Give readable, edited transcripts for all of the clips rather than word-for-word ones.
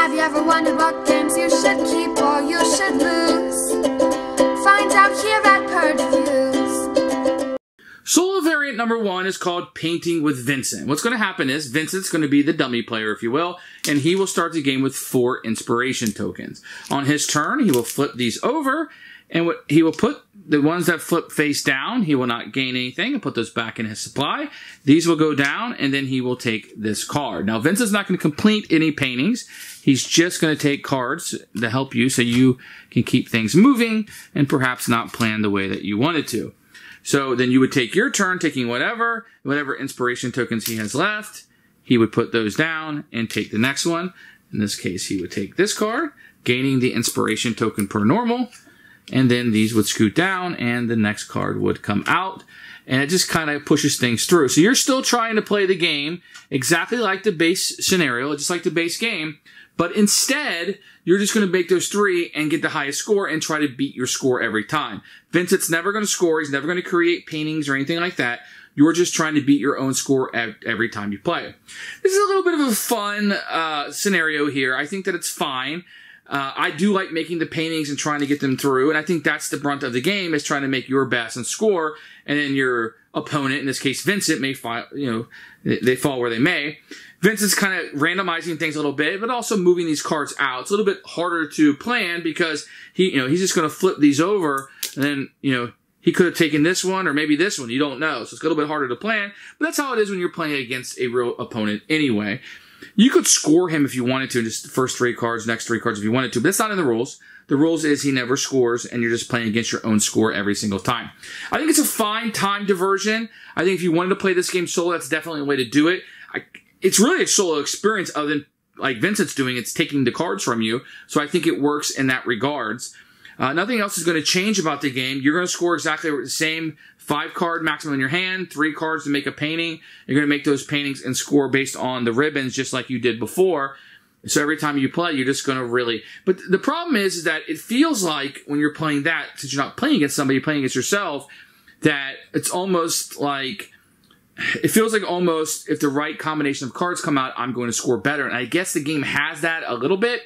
Have you ever wondered what games you should keep or you should lose? Find out here at Purge Reviews. Solo variant number one is called Painting with Vincent. What's going to happen is Vincent's going to be the dummy player, if you will, and he will start the game with 4 inspiration tokens. On his turn, he will flip these over, and what he will put the ones that flip face down, he will not gain anything and put those back in his supply. These will go down, and then he will take this card. Now, Vincent's not going to complete any paintings. He's just going to take cards to help you so you can keep things moving and perhaps not plan the way that you wanted to. So then you would take your turn, taking whatever inspiration tokens he has left. He would put those down and take the next one. In this case, he would take this card, gaining the inspiration token per normal. And then these would scoot down, and the next card would come out. And it just kind of pushes things through. So you're still trying to play the game exactly like the base scenario, just like the base game. But instead, you're just going to make those 3 and get the highest score and try to beat your score every time. Vincent's never going to score. He's never going to create paintings or anything like that. You're just trying to beat your own score every time you play. This is a little bit of a fun scenario here. I think that it's fine. I do like making the paintings and trying to get them through, and I think that's the brunt of the game, is trying to make your best and score, and then your opponent, in this case Vincent, may fall, they fall where they may. Vincent's kind of randomizing things a little bit, but also moving these cards out. It's a little bit harder to plan because he, he's just going to flip these over, and then, he could have taken this one or maybe this one. You don't know, so it's a little bit harder to plan. But that's how it is when you're playing against a real opponent anyway. You could score him if you wanted to, just the first 3 cards, next 3 cards if you wanted to, but that's not in the rules. The rules is he never scores, and you're just playing against your own score every single time. I think it's a fine time diversion. I think if you wanted to play this game solo, that's definitely a way to do it. It's really a solo experience other than, like Vincent's doing, it's taking the cards from you, so I think it works in that regards. Nothing else is going to change about the game. You're going to score exactly the same 5 card maximum in your hand, 3 cards to make a painting. You're going to make those paintings and score based on the ribbons just like you did before. So every time you play, you're just going to really... But the problem is that it feels like when you're playing that, since you're not playing against somebody, you're playing against yourself, that it's almost like... It feels like almost if the right combination of cards come out, I'm going to score better. And I guess the game has that a little bit.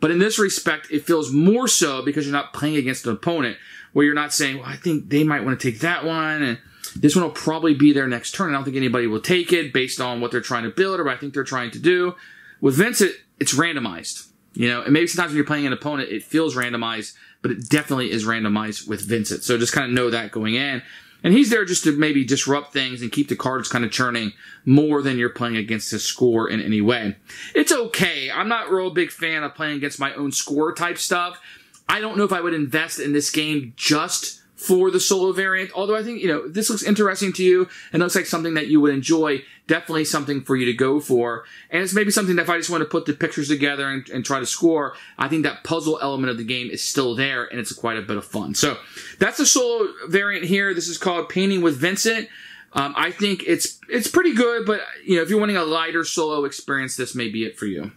But in this respect, it feels more so because you're not playing against an opponent where you're not saying, well, I think they might want to take that one, and this one will probably be their next turn. I don't think anybody will take it based on what they're trying to build or what I think they're trying to do. With Vincent, it's randomized. And maybe sometimes when you're playing an opponent, it feels randomized, but it definitely is randomized with Vincent. So just kind of know that going in. And he's there just to maybe disrupt things and keep the cards kind of churning more than you're playing against his score in any way. It's okay. I'm not a real big fan of playing against my own score type stuff. I don't know if I would invest in this game just for the solo variant. Although I think, this looks interesting to you and looks like something that you would enjoy. Definitely something for you to go for. And it's maybe something that if I just want to put the pictures together and try to score, I think that puzzle element of the game is still there, and it's quite a bit of fun. So that's the solo variant here. This is called Painting with Vincent. I think it's pretty good, but if you're wanting a lighter solo experience, this may be it for you.